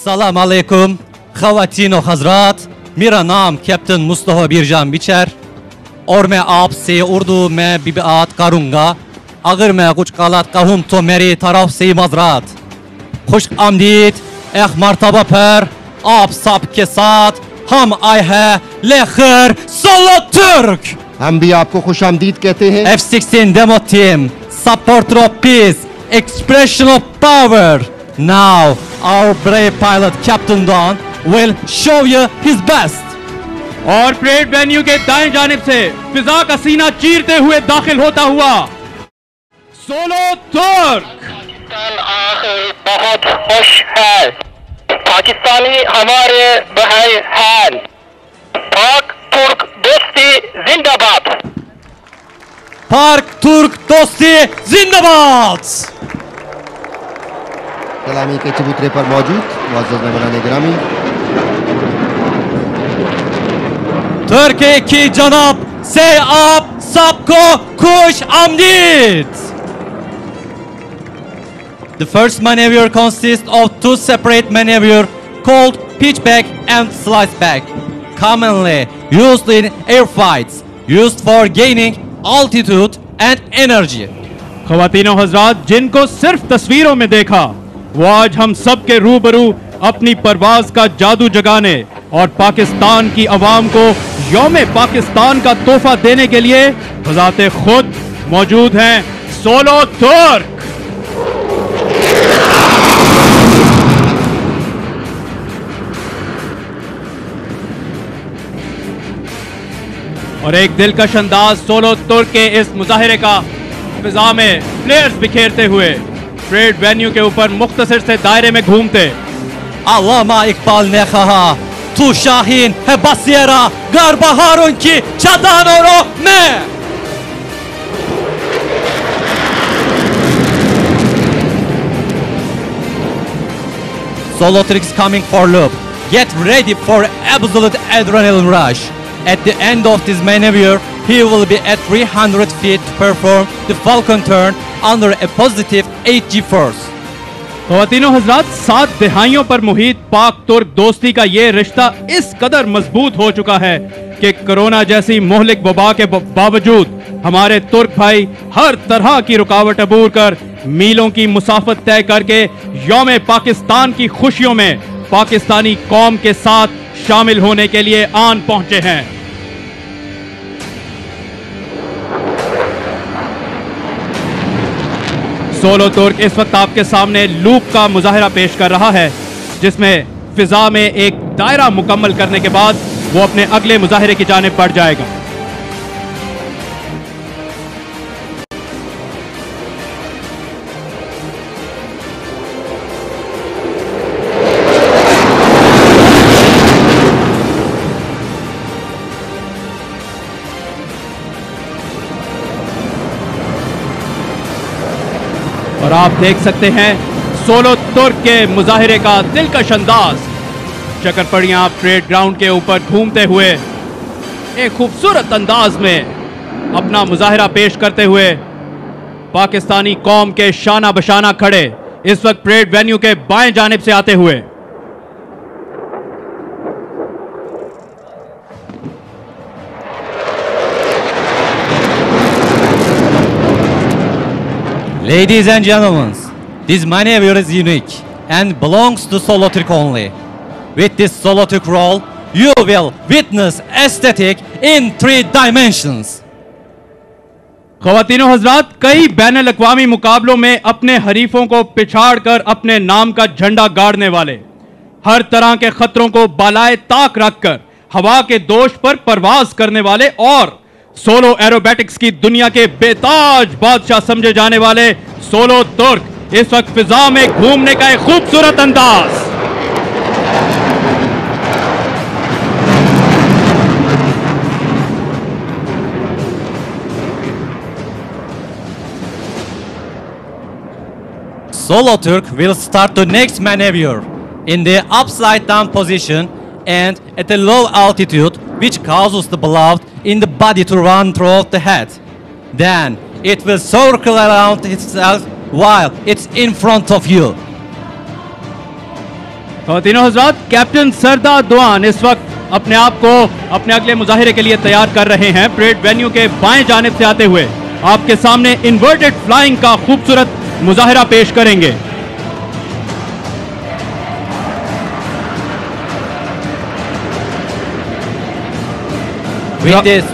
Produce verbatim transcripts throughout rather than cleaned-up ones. अस्सलाम वालेकुम ख़वातीन और हज़रात, मेरा नाम कैप्टन मुस्तफ़ा बिरजान बिचर और मैं आपसे उर्दू में बिबात करूँगा। अगर मैं कुछ गलत कहूँ तो मेरी तरफ से मज़रात। खुश आमदीद एक मरतबा फिर आप सब के साथ हम आए हैं लेकर सोलो तुर्क। हम भी आपको खुश आमदीद कहते हैं। F sixteen demo team, supporter of peace, expression of power. Now our brave pilot Captain Doğan will show you his best. और परेड वेन्यू के दाएं जानिब से फिजा का सीना चीरते हुए दाखिल होता हुआ सोलो तुर्क। पाकिस्तान आखिर बहुत खुश है, पाकिस्तानी हमारे भाई हैं। पाक तुर्क दोस्ती जिंदाबाद। पाक तुर्क दोस्ती जिंदाबाद। सलामी के चबूतरे पर मौजूद मुअज़्ज़ज़ मेहमाने गिरामी, तुर्की की जनाब से आप सबको खुश आमदीद। The first maneuver consists of two separate maneuvers called pitchback and sliceback, commonly used in airfights, used for gaining altitude and energy. ख़वातीन और हज़रात, जिनको सिर्फ तस्वीरों में देखा वो आज हम सब के रूबरू अपनी परवाज का जादू जगाने और पाकिस्तान की आवाम को यौमे पाकिस्तान का तोहफा देने के लिए बजाते खुद मौजूद हैं सोलो तुर्क। और एक दिलकश अंदाज सोलो तुर्क के इस मुजाहरे का फिजा में प्लेयर्स बिखेरते हुए परेड वेन्यू के ऊपर मुख्तसर से दायरे में घूमते। अल्लामा इकबाल ने कहा तू शाहीन है बसेरा घर बहारों की चदानों में। Solo Turk coming for loop. Get ready for absolute adrenaline rush. At the end of this maneuver, he will be at three hundred feet to perform the falcon turn under a positive eight G force. ख़वातीनों हज़रात, सात दिहाइयों पर मुहित पाक तुर्क दोस्ती का ये रिश्ता इस कदर मजबूत हो चुका है कि कोरोना जैसी मोहलिक वबा के बावजूद हमारे तुर्क भाई हर तरह की रुकावट अबूर कर मीलों की मुसाफत तय करके यौम पाकिस्तान की खुशियों में पाकिस्तानी कौम के साथ शामिल होने के लिए आन पहुंचे हैं। सोलो तुर्क इस वक्त आपके सामने लूप का मुजाहरा पेश कर रहा है जिसमें फिजा में एक दायरा मुकम्मल करने के बाद वो अपने अगले मुजाहरे की जानिब बढ़ जाएगा। और आप देख सकते हैं सोलो तुर्क के मुजाहरे का दिलकश अंदाज। चकरपड़ियां परेड ग्राउंड के ऊपर घूमते हुए एक खूबसूरत अंदाज में अपना मुजाहरा पेश करते हुए पाकिस्तानी कौम के शाना बशाना खड़े इस वक्त परेड वेन्यू के बाएं जानिब से आते हुए। Ladies and gentlemen, this maneuver is unique and belongs to Solo Turk only. With this Solo Turk roll, you will witness aesthetic in three dimensions. ख़वातीनों हज़रात, कई बैनुल-अक़वामी मुकाबलों में अपने हरीफों को पिछाड़ कर अपने नाम का झंडा गाड़ने वाले, हर तरह के खतरों को बालाए ताक रखकर हवा के दोष पर परवाज करने वाले और सोलो एरोबैटिक्स की दुनिया के बेताज बादशाह समझे जाने वाले सोलो तुर्क इस वक्त फिजा में घूमने का एक खूबसूरत अंदाज। Solo Turk will start the next maneuver in the upside down position and at a low altitude which causes the beloved in the body to run throughout the head. Then it will circle around itself while it's in front of you. खातिनों हजरात, captain सरदार दीवान इस वक्त अपने आप को अपने अगले मुजाहिरे के लिए तैयार कर रहे हैं। परेड वेन्यू के बाएं जानिब से आते हुए आपके सामने इन्वर्टेड फ्लाइंग का खूबसूरत मुजाहिरा पेश करेंगे। With this,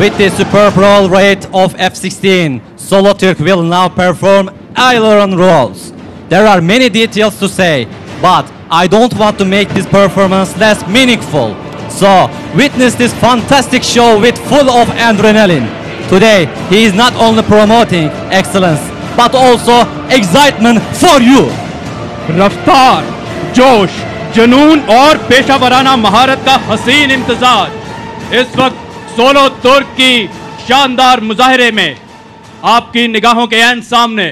with this superb roll rate of F sixteen, Solo Turk will now perform aileron rolls. There are many details to say, but I don't want to make this performance less meaningful. So witness this fantastic show with full of adrenaline. Today he is not only promoting excellence, but also excitement for you. रफ्तार, जोश, जुनून और पेशावराना महारत का हसीन इम्तजाज इस वक्त solo तुर्क की शानदार मुजाहरे में आपकी निगाहों के एन सामने।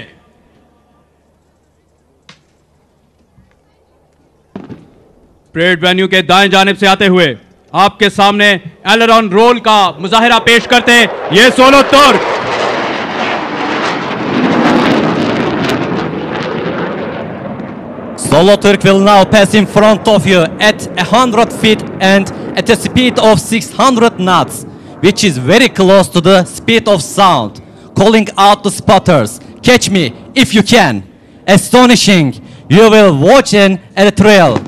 परेड वेन्यू के दाएं जानिब से आते हुए आपके सामने एलरॉन रोल का मुजाहिरा पेश करते हैं ये सोलो तुर्क। Solo Turk will now pass in front of you at one hundred feet and at a speed of six hundred knots, which is very close to the speed of sound, calling out the spotters, catch me if you can. Astonishing, you will watch an aerial.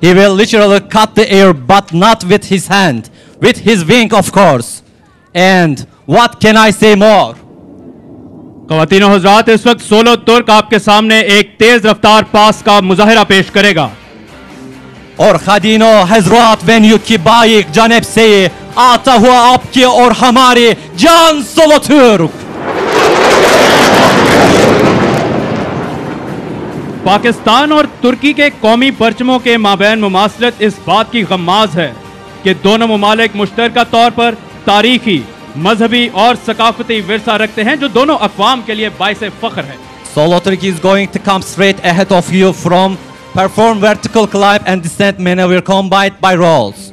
He will literally cut the air, but not with his hand, with his wing, of course. And what can I say more? ख़वातीन और हज़रात, इस वक्त solo तुर्क आपके सामने एक तेज रफ्तार पास का मुजाहिरा पेश करेगा। और ख़वातीन और हज़रात, वेन्यू की बाएं जानिब से आता हुआ आपके और हमारे जान सोलो तुर्क। पाकिस्तान और तुर्की के कौमी परचमों के माबैन मुमासलत इस बात की गम्माज है कि दोनों ममालिक मुश्तरका तौर पर तारीखी, मजहबी और सकाफती विरसा रखते हैं जो दोनों अक़वाम के लिए बाइस फख्र है। Solo Turk is going to come straight ahead of you from perform vertical climb and descent manner combined by rolls.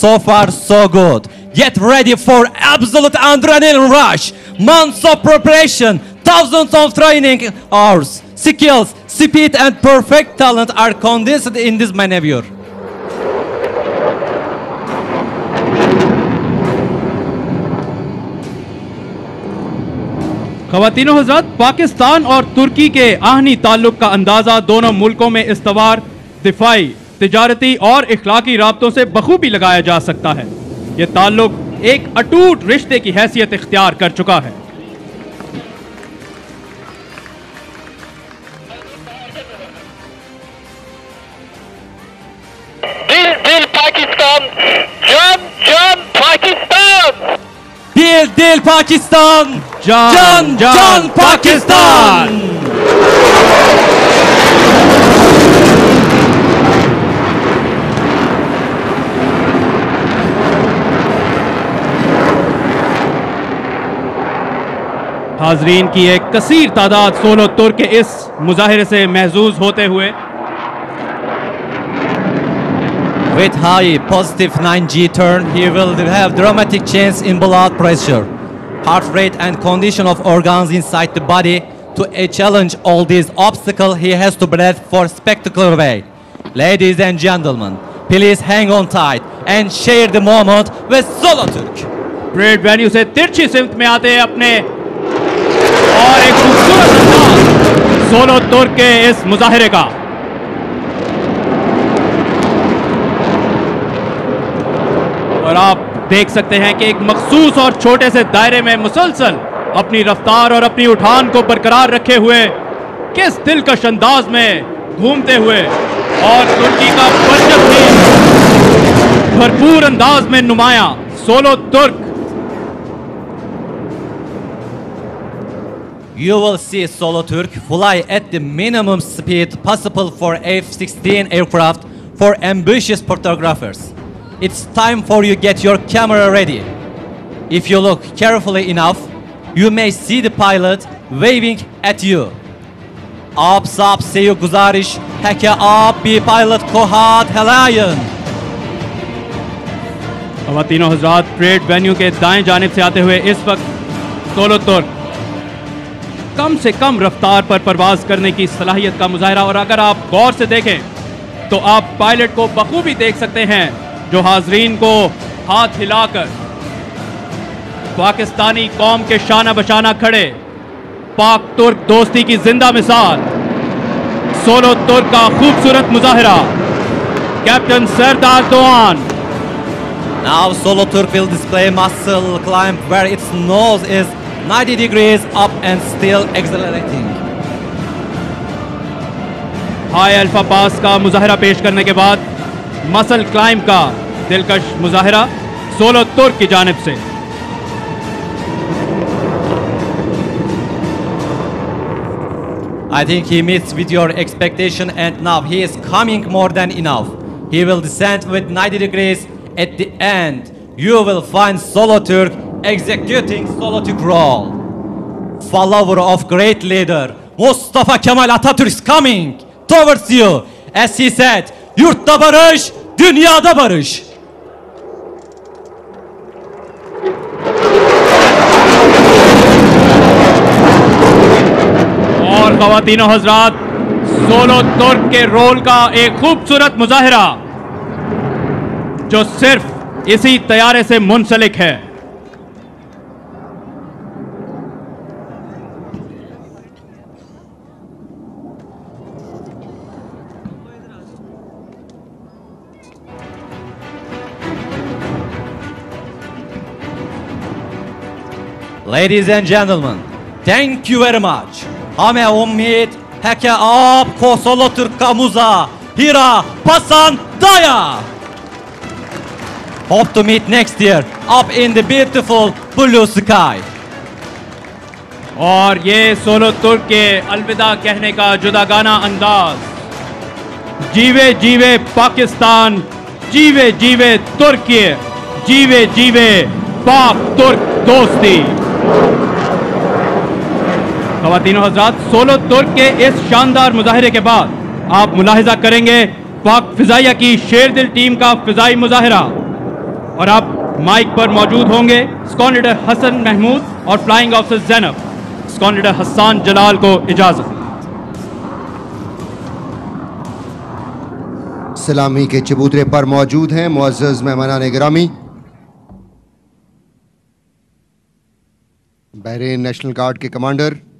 So far so good. Get ready for absolute adrenaline rush. Months of preparation, thousands of training hours, skills, speed and perfect talent are condensed in this maneuver. ख़वातीनो हज़रात, पाकिस्तान और तुर्की के आहनी ताल्लुक का अंदाजा दोनों मुल्कों में इस्तवार दिफाई, तिजारती और इखलाकी राब्तों से बखूबी लगाया जा सकता है। ये ताल्लुक एक अटूट रिश्ते की हैसियत इख्तियार कर चुका है। दिल दिल पाकिस्तान, जान जान पाकिस्तान, दिल दिल पाकिस्तान, जान जान, जान पाकिस्तान। हाजरीन की एक कसीर तादाद सोलो तुर्क के इस मुजाहिरे से महजूज होते हुए With high positive nine G turn, he will have dramatic change in blood pressure, heart rate and condition of organs inside the body. To challenge all these obstacles, he has to breathe for spectacular way. Ladies and gentlemen, please hang on tight and share the moment with Solo Turk. Great venue से तिरछी सिमत में आते हैं अपने और एक खूबसूरत अंदाज सोलो तुर्क के इस मुजाहिरे का। और आप देख सकते हैं कि एक मखसूस और छोटे से दायरे में मुसलसल अपनी रफ्तार और अपनी उठान को बरकरार रखे हुए किस दिलकश अंदाज में घूमते हुए और तुर्की का परचम भी भरपूर अंदाज में नुमाया सोलो तुर्क। You will see Solo Turk fly at the minimum speed possible for F sixteen aircraft for ambitious photographers. It's time for you to get your camera ready. If you look carefully enough, you may see the pilot waving at you. आप सब से ये गुजारिश है कि आप भी pilot को हाथ हिलाएं। ख़वातीन और हज़रात, परेड वेन्यू के दाएं जानिब से आते हुए इस वक्त सोलो तुर्क कम से कम रफ्तार पर परवाज करने की सलाहियत का मुजाहिरा। और अगर आप गौर से देखें तो आप पायलट को बखूबी देख सकते हैं जो हाजरीन को हाथ हिलाकर पाकिस्तानी कौम के शाना बशाना खड़े पाक तुर्क दोस्ती की जिंदा मिसाल सोलो तुर्क का खूबसूरत मुजाहिरा captain Serdar Dogan. Now Solo Turk will display muscle climb where its nose is ninety degrees up and still accelerating. High alpha pass का मुजाहिरा पेश करने के बाद मसल क्लाइम का दिलकश मुजाहिरा सोलो तुर्क की जानिब से। I think he meets with your expectation and now he is coming more than enough. He will descend with ninety degrees. At the end, you will find Solo Turk executing Solo Turk role. Follower of great leader Mustafa Kemal Atatürk is coming towards you. As he said, "Yurtta barış, dünyada barış." और ख़वातीनो हज़रात, Solo Turk के role का एक खूबसूरत मुजाहिरा जो सिर्फ इसी तैयारे से मुंसलिक है। Ladies and gentlemen, thank you very much. हमें उम्मीद है कि आपको सोलो तुर्क का मुजा हीरा पसंद आया। Hope to meet next year up in the beautiful blue sky. और ये सोलो तुर्क के अलविदा कहने का जुदागाना अंदाज। जीवे जीवे पाकिस्तान, जीवे जीवे तुर्की, जीवे जीवे पाक तुर्क दोस्ती। ख़वातीनो हज़रात, सोलो तुर्क के इस शानदार मुजाहरे के बाद आप मुलाहिजा करेंगे पाक फिजाइया की शेर दिल टीम का फिजाई मुजाहरा और आप माइक पर मौजूद होंगे स्क्वाड्रन लीडर हसन महमूद और flying officer Zainab. Squadron leader Hasan Jalal को इजाजत। सलामी के चबूतरे पर मौजूद हैं मुअज़्ज़ज़ मेहमानान गिरामी। बहरीन नेशनल गार्ड के कमांडर